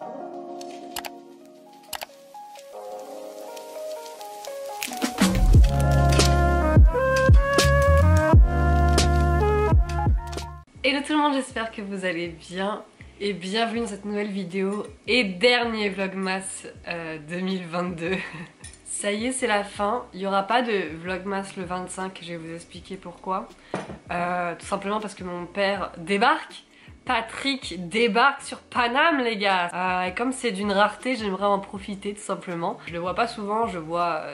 Hello tout le monde, j'espère que vous allez bien et bienvenue dans cette nouvelle vidéo et dernier Vlogmas 2022. Ça y est, c'est la fin. Il n'y aura pas de Vlogmas le 25, je vais vous expliquer pourquoi. Tout simplement parce que mon père débarque. Patrick débarque sur Paname, les gars. Et comme c'est d'une rareté, j'aimerais en profiter tout simplement. Je le vois pas souvent, je le vois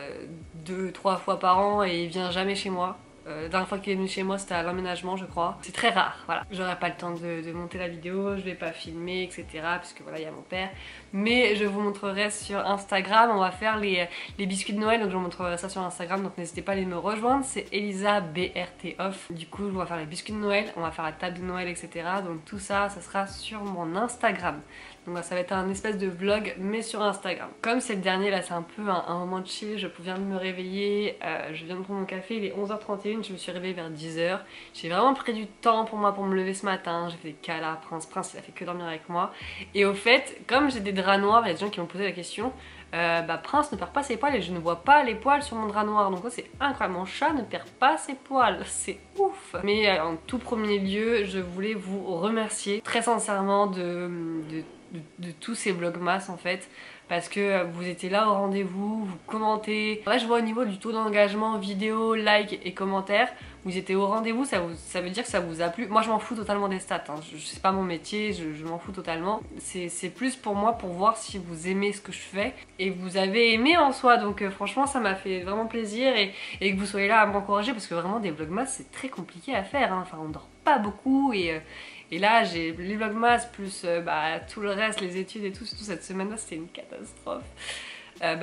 2-3 fois par an et il vient jamais chez moi. La dernière fois qu'il est venu chez moi, c'était à l'emménagement, je crois. C'est très rare, voilà. J'aurai pas le temps de monter la vidéo, je vais pas filmer, etc. Puisque voilà, il y a mon père. Mais je vous montrerai sur Instagram. On va faire les biscuits de Noël, donc je vous montrerai ça sur Instagram. Donc n'hésitez pas à aller me rejoindre. C'est Elisa BRTOFF. Du coup, on va faire les biscuits de Noël, on va faire la table de Noël, etc. Donc tout ça, ça sera sur mon Instagram. Donc ça va être un espèce de vlog, mais sur Instagram. Comme c'est le dernier, là, c'est un peu un moment de chill. Je viens de me réveiller, je viens de prendre mon café, il est 11h31. Je me suis réveillée vers 10h. J'ai vraiment pris du temps pour moi pour me lever ce matin. J'ai fait des câlins, Prince il a fait que dormir avec moi. Et au fait, comme j'ai des draps noirs, il y a des gens qui m'ont posé la question, Prince ne perd pas ses poils et je ne vois pas les poils sur mon drap noir. Donc ça c'est incroyable, mon chat ne perd pas ses poils, c'est ouf. Mais en tout premier lieu, je voulais vous remercier très sincèrement de tous ces Vlogmas en fait. Parce que vous étiez là au rendez-vous, vous commentez. Là je vois au niveau du taux d'engagement vidéo, like et commentaires, vous étiez au rendez-vous, ça veut dire que ça vous a plu. Moi je m'en fous totalement des stats, hein. C'est pas mon métier, je m'en fous totalement. C'est plus pour moi pour voir si vous aimez ce que je fais. Et vous avez aimé en soi, donc franchement ça m'a fait vraiment plaisir et que vous soyez là à m'encourager. Parce que vraiment des Vlogmas c'est très compliqué à faire, hein. Enfin on dort pas beaucoup et là j'ai les Vlogmas plus tout le reste, les études et tout cette semaine là c'était une catastrophe.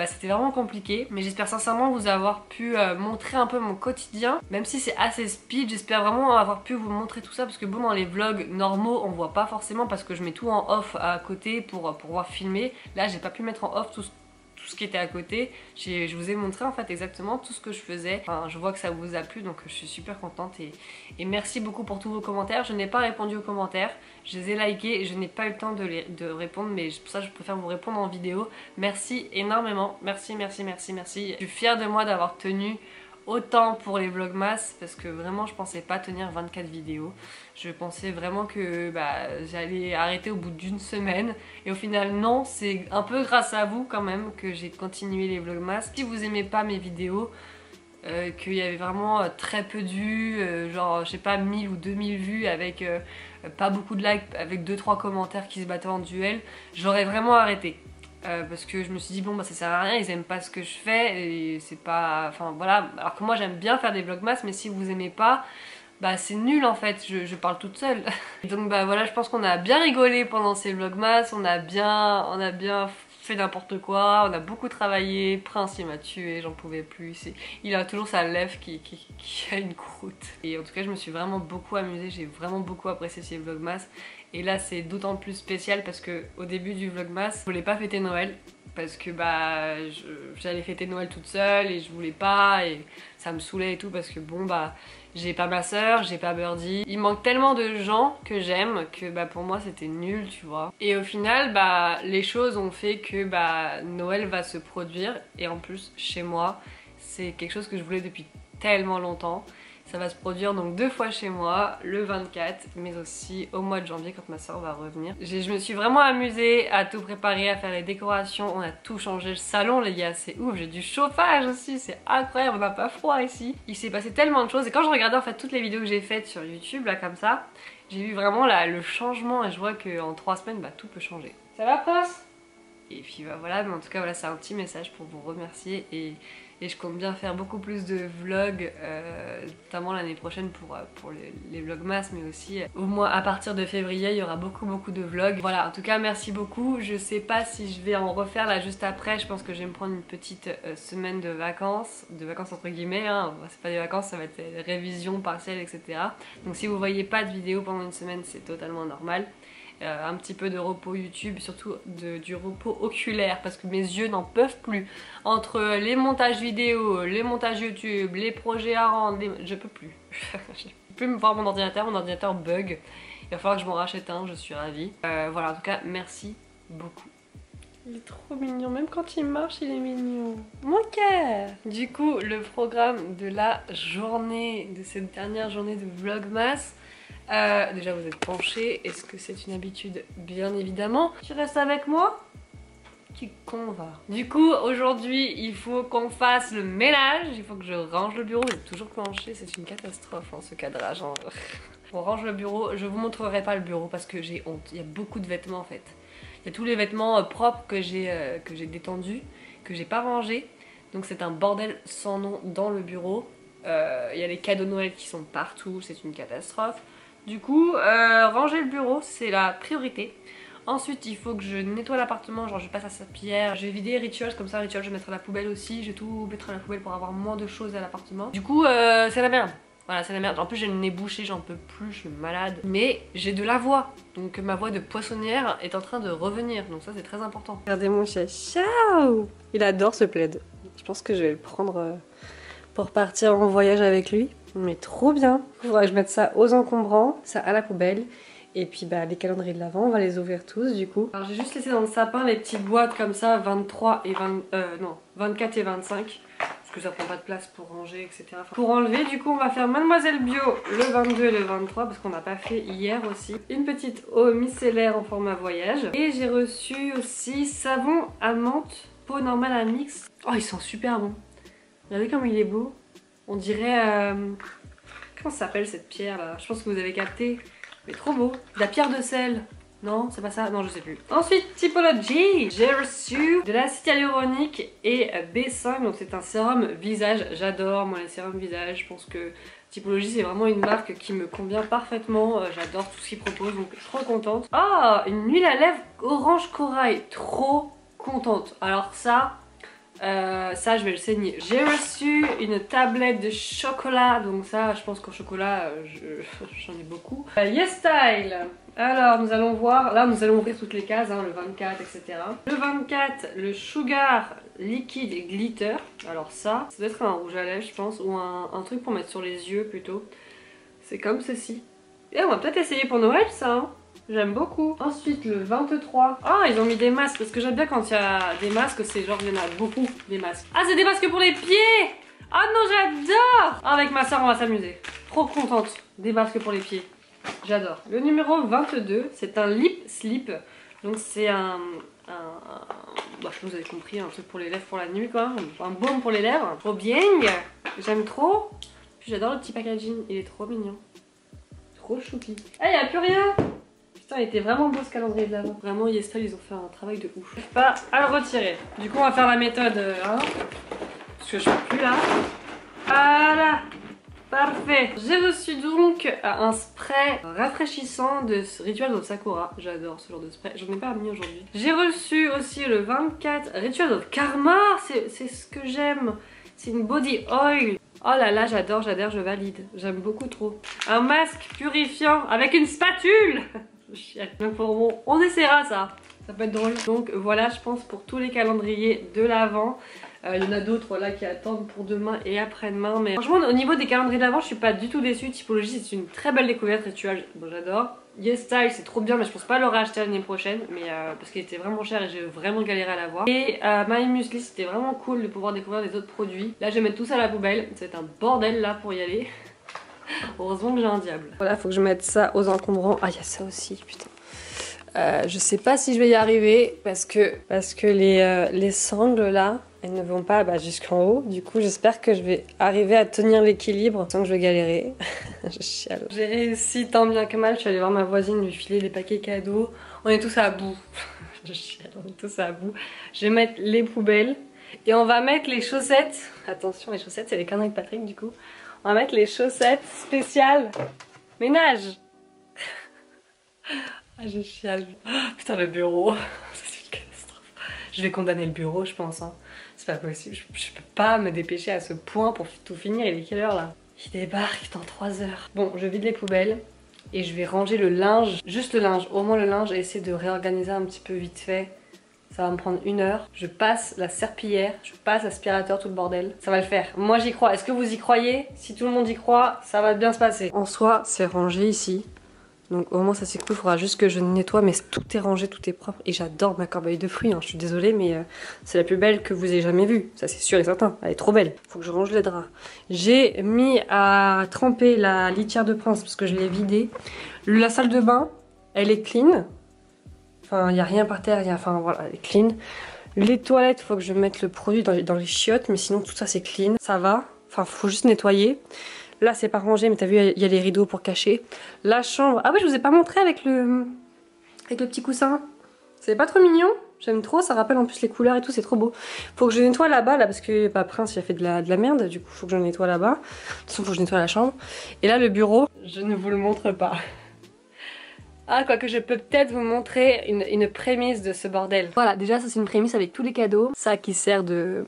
C'était vraiment compliqué, mais j'espère sincèrement vous avoir pu montrer un peu mon quotidien, même si c'est assez speed. J'espère vraiment avoir pu vous montrer tout ça parce que bon, dans les vlogs normaux on voit pas forcément parce que je mets tout en off à côté pour pouvoir filmer. Là j'ai pas pu mettre en off tout ce qui était à côté. Je vous ai montré en fait exactement tout ce que je faisais. Enfin, je vois que ça vous a plu, donc je suis super contente et merci beaucoup pour tous vos commentaires. Je n'ai pas répondu aux commentaires, je les ai likés, je n'ai pas eu le temps de répondre, mais pour ça je préfère vous répondre en vidéo. Merci énormément, merci. Je suis fière de moi d'avoir tenu autant pour les Vlogmas parce que vraiment je pensais pas tenir 24 vidéos. Je pensais vraiment que j'allais arrêter au bout d'une semaine et au final non, c'est un peu grâce à vous quand même que j'ai continué les Vlogmas. Si vous aimez pas mes vidéos, qu'il y avait vraiment très peu de vues, genre je sais pas 1000 ou 2000 vues avec pas beaucoup de likes, avec 2-3 commentaires qui se battaient en duel, j'aurais vraiment arrêté. Parce que je me suis dit bon ça sert à rien, ils aiment pas ce que je fais et c'est pas, enfin voilà, alors que moi j'aime bien faire des Vlogmas, mais si vous aimez pas c'est nul en fait, je parle toute seule. Donc voilà, je pense qu'on a bien rigolé pendant ces Vlogmas, on a bien fait n'importe quoi, on a beaucoup travaillé. Prince il m'a tué, j'en pouvais plus, il a toujours sa lèvre qui a une croûte. Et en tout cas je me suis vraiment beaucoup amusée, j'ai vraiment beaucoup apprécié ces Vlogmas. Et là c'est d'autant plus spécial parce que au début du Vlogmas je voulais pas fêter Noël parce que j'allais fêter Noël toute seule et je voulais pas et ça me saoulait et tout parce que bon j'ai pas ma soeur, j'ai pas Birdie, il manque tellement de gens que j'aime que pour moi c'était nul, tu vois. Et au final les choses ont fait que Noël va se produire et en plus chez moi, c'est quelque chose que je voulais depuis tellement longtemps. Ça va se produire donc 2 fois chez moi, le 24, mais aussi au mois de janvier quand ma soeur va revenir. Je me suis vraiment amusée à tout préparer, à faire les décorations, on a tout changé, le salon les gars, c'est ouf, j'ai du chauffage aussi, c'est incroyable, on n'a pas froid ici. Il s'est passé tellement de choses et quand je regardais en fait toutes les vidéos que j'ai faites sur YouTube là comme ça, j'ai vu vraiment le changement et je vois qu'en 3 semaines tout peut changer. Ça va Prince ? Et puis voilà, mais en tout cas voilà, c'est un petit message pour vous remercier et je compte bien faire beaucoup plus de vlogs, notamment l'année prochaine pour les Vlogmas, mais aussi au mois à partir de février, il y aura beaucoup de vlogs. Voilà, en tout cas merci beaucoup, je sais pas si je vais en refaire là juste après, je pense que je vais me prendre une petite semaine de vacances entre guillemets, hein. C'est pas des vacances, ça va être révision partielle, etc. Donc si vous voyez pas de vidéo pendant une semaine, c'est totalement normal. Un petit peu de repos YouTube, surtout du repos oculaire parce que mes yeux n'en peuvent plus. Entre les montages vidéo, les montages YouTube, les projets à rendre, je peux plus. Je peux plus me voir mon ordinateur bug. Il va falloir que je m'en rachète un, je suis ravie. Voilà, en tout cas, merci beaucoup. Il est trop mignon, même quand il marche il est mignon. Mon cœur! Du coup le programme de la journée, de cette dernière journée de Vlogmas. Déjà vous êtes penchés, est-ce que c'est une habitude? Bien évidemment. Tu restes avec moi? Tu convaincs. Du coup aujourd'hui il faut qu'on fasse le ménage, il faut que je range le bureau. Vous êtes toujours penchés, c'est une catastrophe ce cadrage. On range le bureau, je vous montrerai pas le bureau parce que j'ai honte. Il y a beaucoup de vêtements en fait. Il y a tous les vêtements propres que j'ai détendus, que j'ai pas rangés. Donc c'est un bordel sans nom dans le bureau. Il y a les cadeaux de Noël qui sont partout, c'est une catastrophe. Du coup, ranger le bureau, c'est la priorité. Ensuite, il faut que je nettoie l'appartement, genre je passe à sa pierre. Je vais vider Rituals, comme ça Rituals je vais mettre à la poubelle aussi. Je vais tout mettre à la poubelle pour avoir moins de choses à l'appartement. Du coup, c'est la merde. Voilà, c'est la merde. En plus j'ai le nez bouché, j'en peux plus, je suis malade. Mais j'ai de la voix. Donc ma voix de poissonnière est en train de revenir. Donc ça c'est très important. Regardez mon chat. Ciao! Il adore ce plaid. Je pense que je vais le prendre pour partir en voyage avec lui. Mais trop bien. Il faudra que je mette ça aux encombrants, ça à la poubelle. Et puis bah, les calendriers de l'avant, on va les ouvrir tous du coup. Alors j'ai juste laissé dans le sapin les petites boîtes comme ça, 24 et 25. Parce que ça prend pas de place pour ranger, etc. Enfin, pour enlever, du coup, on va faire Mademoiselle Bio le 22 et le 23, parce qu'on n'a pas fait hier aussi. Une petite eau micellaire en format voyage. Et j'ai reçu aussi savon à menthe, peau normale à mix. Oh, ils sont super bons. Regardez comme il est beau. On dirait... comment ça s'appelle cette pierre là? Je pense que vous avez capté. Mais trop beau. La pierre de sel. Non, c'est pas ça, non je sais plus. Ensuite, Typologie, j'ai reçu de l'acide hyaluronique et B5, donc c'est un sérum visage. J'adore moi les sérums visage, je pense que Typologie c'est vraiment une marque qui me convient parfaitement. J'adore tout ce qu'ils proposent, donc je suis trop contente. Ah, une huile à lèvres orange corail, trop contente. Alors ça, ça je vais le saigner. J'ai reçu une tablette de chocolat, donc ça je pense qu'au chocolat j'en ai beaucoup. YesStyle. Alors nous allons voir, là nous allons ouvrir toutes les cases, hein, le 24 etc. Le 24, le sugar liquide et glitter. Alors ça, ça doit être un rouge à lèvres je pense, ou un truc pour mettre sur les yeux plutôt. C'est comme ceci. Et on va peut-être essayer pour Noël ça, hein. J'aime beaucoup. Ensuite le 23. Ah ils ont mis des masques, parce que j'aime bien quand il y a des masques, c'est genre il y en a beaucoup des masques. Ah c'est des masques pour les pieds. Ah non j'adore. Avec ma soeur on va s'amuser. Trop contente, des masques pour les pieds. J'adore. Le numéro 22, c'est un lip slip. Donc c'est bah, je pense que vous avez compris, un truc pour les lèvres pour la nuit quoi. Un baume pour les lèvres. Trop bien. J'aime trop. Puis j'adore le petit packaging, il est trop mignon. Trop chouki. Ah il n'y a plus rien. Putain il était vraiment beau ce calendrier de l'avant. Vraiment YesStyle ils ont fait un travail de ouf. Je n'arrive pas à le retirer. Du coup on va faire la méthode hein, parce que je ne peux plus là. Voilà. Parfait. J'ai reçu donc un spray rafraîchissant de Rituals of Sakura. J'adore ce genre de spray. J'en ai pas mis aujourd'hui. J'ai reçu aussi le 24 Rituals of Karma. C'est ce que j'aime. C'est une body oil. Oh là là, j'adore, j'adhère, je valide. J'aime beaucoup trop. Un masque purifiant avec une spatule. Donc on essaiera ça. Ça peut être drôle. Donc voilà, je pense pour tous les calendriers de l'Avent. Il y en a d'autres là qui attendent pour demain et après-demain, mais franchement au niveau des calendriers d'avant je suis pas du tout déçue. Typologie c'est une très belle découverte, Ritual, bon, j'adore. YesStyle c'est trop bien mais je pense pas le racheter l'année prochaine, mais parce qu'il était vraiment cher et j'ai vraiment galéré à l'avoir. Et My Muesli c'était vraiment cool de pouvoir découvrir les autres produits. Là je vais mettre tout ça à la poubelle, c'est un bordel là pour y aller. Heureusement que j'ai un diable. Voilà faut que je mette ça aux encombrants, ah il y a ça aussi putain. Je sais pas si je vais y arriver parce que les sangles là elles ne vont pas bah, jusqu'en haut. Du coup j'espère que je vais arriver à tenir l'équilibre sans que je vais galérer. Je chiale. J'ai réussi tant bien que mal. Je suis allée voir ma voisine lui filer les paquets cadeaux. On est tous à bout. Je chiale, on est tous à bout. Je vais mettre les poubelles et on va mettre les chaussettes. Attention les chaussettes c'est les carnets de Patrick du coup. On va mettre les chaussettes spéciales ménage. Ah, je chiale. Oh, putain, le bureau. C'est une catastrophe. Je vais condamner le bureau, je pense. Hein. C'est pas possible. Je peux pas me dépêcher à ce point pour tout finir. Il est quelle heure là? Il débarque dans 3 heures. Bon, je vide les poubelles et je vais ranger le linge. Juste le linge, au moins le linge, et essayer de réorganiser un petit peu vite fait. Ça va me prendre 1 heure. Je passe la serpillière, je passe l'aspirateur, tout le bordel. Ça va le faire. Moi j'y crois. Est-ce que vous y croyez? Si tout le monde y croit, ça va bien se passer. En soi, c'est rangé ici. Donc au moins ça c'est cool, il faudra juste que je nettoie, mais tout est rangé, tout est propre. Et j'adore ma corbeille de fruits, hein. Je suis désolée, mais c'est la plus belle que vous ayez jamais vue. Ça c'est sûr et certain, elle est trop belle. Faut que je range les draps. J'ai mis à tremper la litière de Prince parce que je l'ai vidée. La salle de bain, elle est clean. Enfin, il n'y a rien par terre, enfin voilà, elle est clean. Les toilettes, faut que je mette le produit dans les chiottes, mais sinon tout ça c'est clean, ça va. Enfin, faut juste nettoyer. Là, c'est pas rangé, mais t'as vu, il y a les rideaux pour cacher. La chambre... Ah ouais, je vous ai pas montré avec le petit coussin. C'est pas trop mignon? J'aime trop, ça rappelle en plus les couleurs et tout, c'est trop beau. Faut que je nettoie là-bas, là, parce que bah, Prince, il a fait de la merde, du coup, faut que je nettoie là-bas. De toute façon, faut que je nettoie la chambre. Et là, le bureau, je ne vous le montre pas. Ah, quoique je peux peut-être vous montrer une prémisse de ce bordel. Voilà, déjà, ça, c'est une prémisse avec tous les cadeaux. Ça qui sert de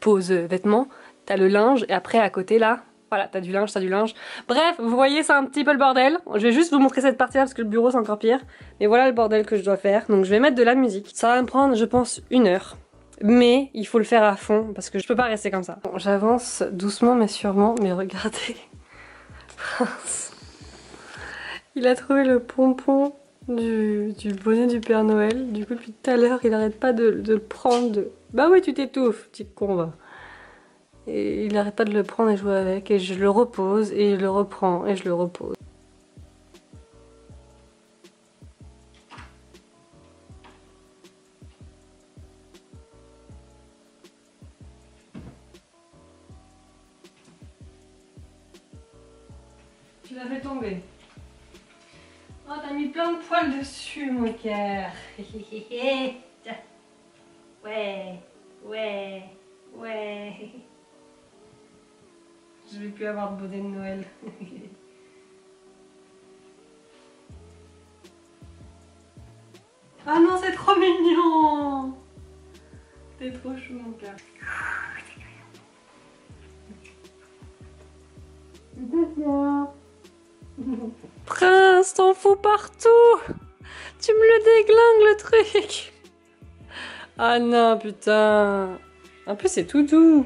pose vêtements. T'as le linge, et après, à côté, là... Voilà, t'as du linge, t'as du linge. Bref, vous voyez, c'est un petit peu le bordel. Je vais juste vous montrer cette partie-là parce que le bureau, c'est encore pire. Mais voilà le bordel que je dois faire. Donc, je vais mettre de la musique. Ça va me prendre, je pense, 1 heure. Mais il faut le faire à fond parce que je peux pas rester comme ça. Bon, j'avance doucement mais sûrement. Mais regardez. Prince. Il a trouvé le pompon du bonnet du Père Noël. Du coup, depuis tout à l'heure, il arrête pas de le prendre. Bah oui, tu t'étouffes, petit con, va. Et il n'arrête pas de le prendre et jouer avec, et je le repose, et il le reprend, et je le repose. Tu l'as fait tomber. Oh, t'as mis plein de poils dessus, mon cœur. Ouais, ouais, ouais. Je vais plus avoir de bonnet de Noël. Ah non, c'est trop mignon. T'es trop chou, mon cœur. Prince, t'en fous partout. Tu me le déglingues, le truc. Ah non, putain. En plus, c'est tout doux.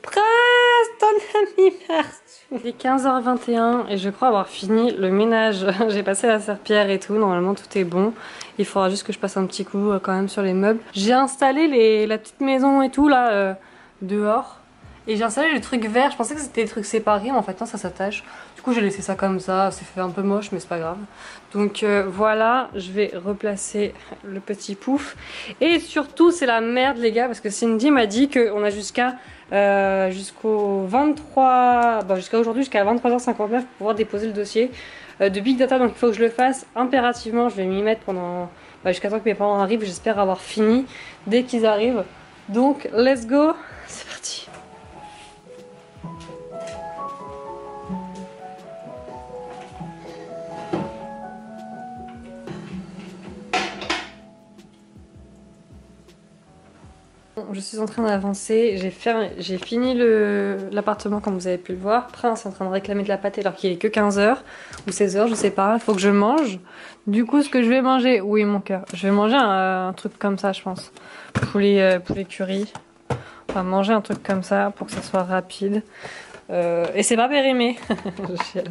Prince, t'en as mis partout. Il est 15h21 et je crois avoir fini le ménage. J'ai passé la serpillière et tout, normalement tout est bon. Il faudra juste que je passe un petit coup quand même sur les meubles. J'ai installé la petite maison et tout là, dehors. Et j'ai installé le truc vert, je pensais que c'était des trucs séparés, mais en fait non, ça s'attache. Du coup j'ai laissé ça comme ça, c'est fait un peu moche mais c'est pas grave. Donc voilà, je vais replacer le petit pouf. Et surtout c'est la merde les gars, parce que Cindy m'a dit qu'on a jusqu'au 23... Bah, jusqu'à aujourd'hui, jusqu'à 23h59 pour pouvoir déposer le dossier de Big Data. Donc il faut que je le fasse impérativement, je vais m'y mettre pendant... Bah, jusqu'à temps que mes parents arrivent, j'espère avoir fini dès qu'ils arrivent. Donc let's go, c'est parti. Je suis en train d'avancer, j'ai fini l'appartement comme vous avez pu le voir. Prince est en train de réclamer de la pâtée alors qu'il est que 15h ou 16h, je sais pas, il faut que je mange. Du coup ce que je vais manger, oui mon cœur, je vais manger un truc comme ça je pense. Poulet curry, enfin manger un truc comme ça pour que ça soit rapide. Et c'est pas périmé.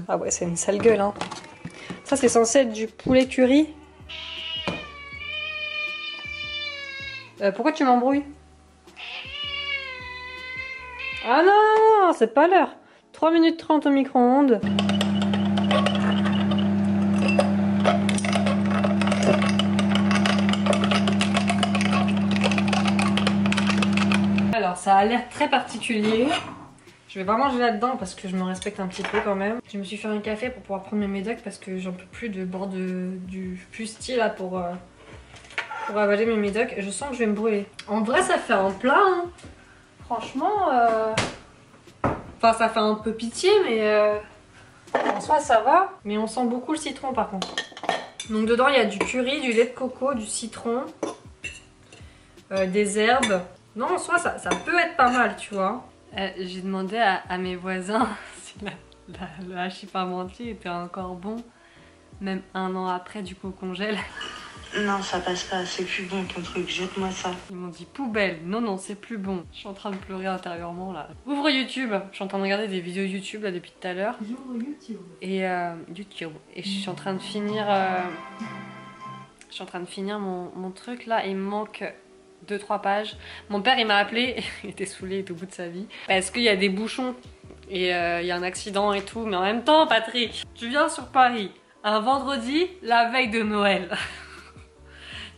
Ah ouais c'est une sale gueule hein. Ça c'est censé être du poulet curry. Pourquoi tu m'embrouilles? Ah non, c'est pas l'heure. 3 minutes 30 au micro-ondes. Alors, ça a l'air très particulier. Je vais pas manger là-dedans parce que je me respecte un petit peu quand même. Je me suis fait un café pour pouvoir prendre mes médocs parce que j'en peux plus de bord du fusti là pour avaler mes médocs. Je sens que je vais me brûler. En vrai, ça fait un plat, hein. Franchement, enfin ça fait un peu pitié mais en soi ça va. Mais on sent beaucoup le citron par contre. Donc dedans il y a du curry, du lait de coco, du citron, des herbes. Non en soi ça peut être pas mal tu vois. J'ai demandé à mes voisins si le hachis parmentier était encore bon. Même un an après du coup au congèle. Non, ça passe pas, c'est plus bon ton truc, jette-moi ça. Ils m'ont dit poubelle, non non c'est plus bon. Je suis en train de pleurer intérieurement là. Ouvre YouTube, je suis en train de regarder des vidéos YouTube là depuis tout à l'heure. J'ouvre YouTube. Et je suis en train de finir... Je suis en train de finir mon truc là, il me manque 2-3 pages. Mon père il m'a appelé, il était saoulé, il était au bout de sa vie. Parce qu'il y a des bouchons et il y a un accident et tout, mais en même temps Patrick, tu viens sur Paris un vendredi, la veille de Noël.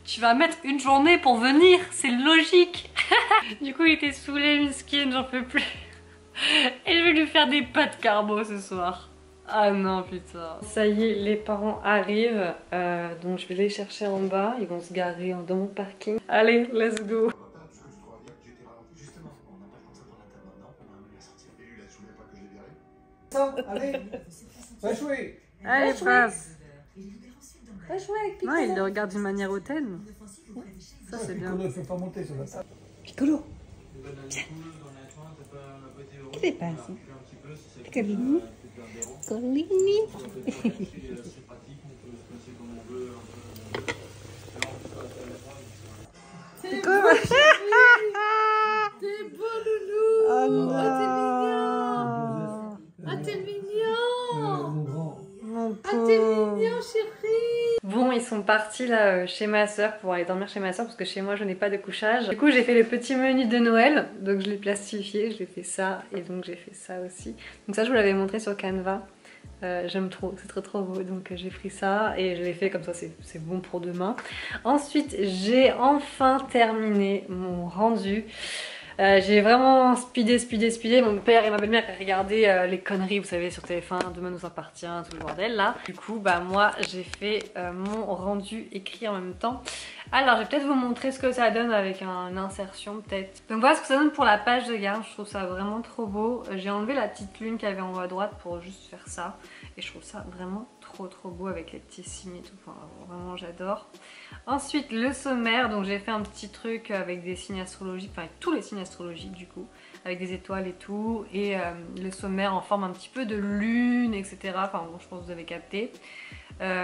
Tu vas mettre une journée pour venir, c'est logique. Du coup il était saoulé, miskin, j'en peux plus. Et je vais lui faire des pâtes carbo ce soir. Ah non putain. Ça y est, les parents arrivent, donc je vais les chercher en bas, ils vont se garer dans mon parking. Allez, let's go. Allez, jouer. Allez, passe. Non, il le regarde d'une manière hautaine. Ça, c'est bien. Piccolo ne peut pas monter sur la salle. Piccolo. Viens. Qu'est-ce qui se passe? Piccolini. Piccolini. C'est quoi? T'es beau, loulou. Oh non. Ah, t'es mignon. Ah, t'es mignon. Ah, t'es mignon, chérie. Bon, ils sont partis là chez ma soeur pour aller dormir chez ma soeur parce que chez moi je n'ai pas de couchage. Du coup j'ai fait le petit menu de Noël, donc je l'ai plastifié, j'ai fait ça et donc j'ai fait ça aussi. Donc ça je vous l'avais montré sur Canva, j'aime trop, c'est trop beau, donc j'ai pris ça et je l'ai fait comme ça, c'est bon pour demain. Ensuite j'ai enfin terminé mon rendu. J'ai vraiment speedé, mon père et ma belle-mère regardaient les conneries, vous savez, sur TF1, Demain nous appartient, tout le bordel là. Du coup, bah moi j'ai fait mon rendu écrit en même temps. Alors je vais peut-être vous montrer ce que ça donne avec une insertion peut-être. Donc voilà ce que ça donne pour la page de garde, je trouve ça vraiment trop beau. J'ai enlevé la petite lune qu'il y avait en haut à droite pour juste faire ça. Et je trouve ça vraiment trop beau avec les petits signes et tout, enfin, vraiment j'adore. Ensuite le sommaire, donc j'ai fait un petit truc avec des signes astrologiques, enfin avec tous les signes astrologiques du coup, avec des étoiles et tout, et le sommaire en forme un petit peu de lune, etc. Enfin bon, je pense que vous avez capté.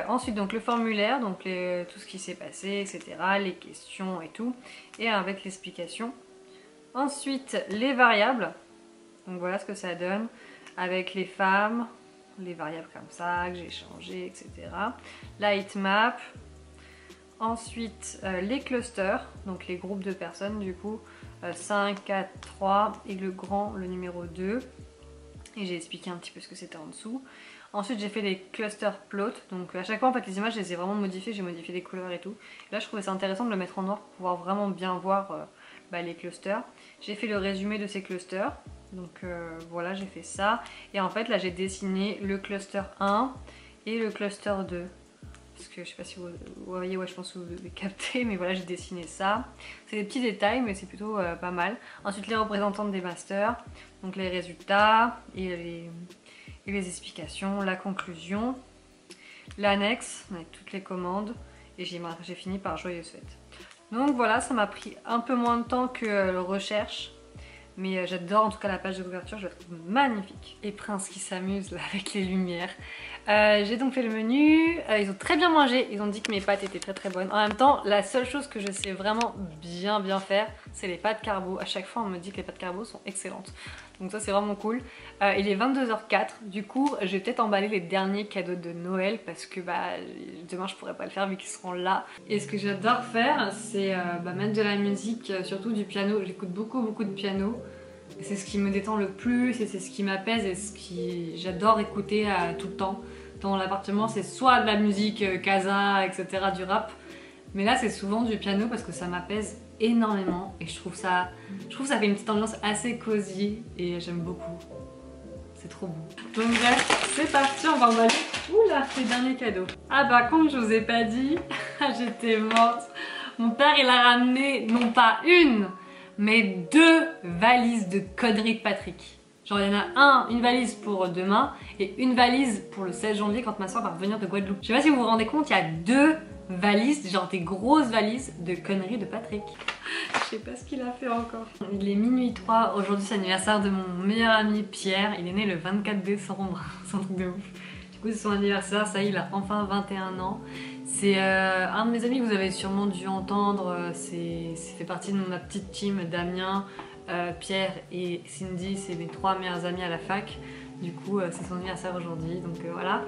Ensuite donc le formulaire, donc tout ce qui s'est passé, etc. Les questions et tout, et avec l'explication. Ensuite les variables, donc voilà ce que ça donne avec les femmes, les variables comme ça, que j'ai changé, etc. La heatmap. Ensuite, les clusters, donc les groupes de personnes du coup. 5, 4, 3 et le grand, le numéro 2. Et j'ai expliqué un petit peu ce que c'était en dessous. Ensuite, j'ai fait les cluster plots. Donc à chaque fois, en fait, les images, je les ai vraiment modifiées. J'ai modifié les couleurs et tout. Et là, je trouvais ça intéressant de le mettre en noir pour pouvoir vraiment bien voir les clusters. J'ai fait le résumé de ces clusters. Donc voilà, j'ai fait ça. Et en fait, là, j'ai dessiné le cluster 1 et le cluster 2. Parce que je sais pas si vous voyez, ouais, je pense que vous devez capter, mais voilà, j'ai dessiné ça. C'est des petits détails, mais c'est plutôt pas mal. Ensuite, les représentantes des masters. Donc les résultats et les explications, la conclusion, l'annexe avec toutes les commandes. Et j'ai fini par joyeuse fête. Donc voilà, ça m'a pris un peu moins de temps que le recherche. Mais j'adore en tout cas la page de couverture, je la trouve magnifique. Et Prince qui s'amuse là avec les lumières. J'ai donc fait le menu, ils ont très bien mangé, ils ont dit que mes pâtes étaient très bonnes. En même temps, la seule chose que je sais vraiment bien faire, c'est les pâtes carbo. À chaque fois on me dit que les pâtes carbo sont excellentes. Donc ça c'est vraiment cool. Il est 22h04, du coup je vais peut-être emballer les derniers cadeaux de Noël parce que bah demain je pourrais pas le faire vu qu'ils seront là. Et ce que j'adore faire c'est mettre de la musique, surtout du piano. J'écoute beaucoup de piano. C'est ce qui me détend le plus et c'est ce qui m'apaise et ce qui j'adore écouter tout le temps. Dans l'appartement c'est soit de la musique casa, etc., du rap. Mais là c'est souvent du piano parce que ça m'apaise énormément et je trouve ça fait une petite ambiance assez cosy et j'aime beaucoup, c'est trop beau. Donc bref, c'est parti, on va emballer oula les derniers cadeaux. Ah par contre je vous ai pas dit, j'étais morte, mon père il a ramené non pas une mais deux valises de conneries de Patrick. Genre il y en a une valise pour demain et une valise pour le 16 janvier quand ma soeur va revenir de Guadeloupe. Je sais pas si vous vous rendez compte, il y a deux valises, genre des grosses valises de conneries de Patrick. Je sais pas ce qu'il a fait encore. Il est minuit 3, aujourd'hui c'est l'anniversaire de mon meilleur ami Pierre. Il est né le 24 décembre, c'est un truc de ouf. Du coup c'est son anniversaire, ça y est, il a enfin 21 ans. C'est un de mes amis que vous avez sûrement dû entendre, c'est fait partie de ma petite team, Damien, Pierre et Cindy, c'est mes trois meilleurs amis à la fac. Du coup c'est son anniversaire aujourd'hui, donc voilà.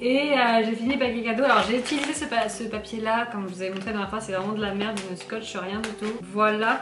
Et j'ai fini le paquet cadeau. Alors j'ai utilisé ce papier là, comme je vous avais montré dans la fin, c'est vraiment de la merde, je ne scotche rien du tout. Voilà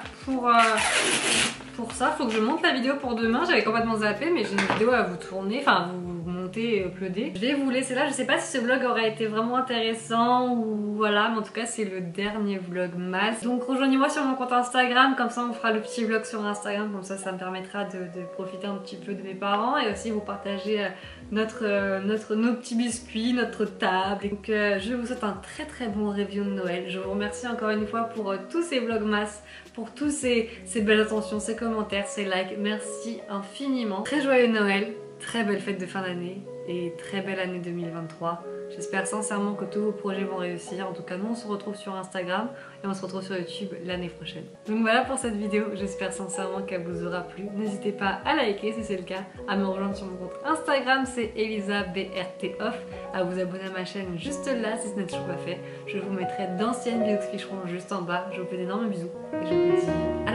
pour ça, faut que je monte la vidéo pour demain, j'avais complètement zappé, mais j'ai une vidéo à vous tourner, enfin vous monter et uploader. Je vais vous laisser là, je sais pas si ce vlog aurait été vraiment intéressant ou voilà, mais en tout cas c'est le dernier vlogmas. Donc rejoignez-moi sur mon compte Instagram, comme ça on fera le petit vlog sur Instagram, comme ça ça me permettra de profiter un petit peu de mes parents et aussi vous partager nos petits biscuits, notre table. Donc je vous souhaite un très très bon review de Noël. Je vous remercie encore une fois pour tous ces vlogmas, pour tous ces belles attentions, ces commentaires, ces likes. Merci infiniment. Très joyeux Noël, très belle fête de fin d'année et très belle année 2023. J'espère sincèrement que tous vos projets vont réussir. En tout cas, nous on se retrouve sur Instagram et on se retrouve sur YouTube l'année prochaine. Donc voilà pour cette vidéo, j'espère sincèrement qu'elle vous aura plu. N'hésitez pas à liker si c'est le cas, à me rejoindre sur mon compte Instagram, c'est Elisa BRTOFF, à vous abonner à ma chaîne juste là si ce n'est toujours pas fait. Je vous mettrai d'anciennes vidéos qui seront juste en bas. Je vous fais d'énormes bisous et je vous dis...